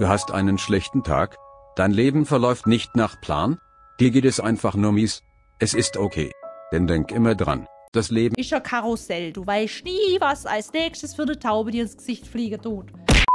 du hast einen schlechten Tag, dein Leben verläuft nicht nach Plan, dir geht es einfach nur mies, es ist okay. Denn denk immer dran, das Leben ist ein Karussell, du weißt nie, was als nächstes für eine Taube dir ins Gesicht fliegen tut.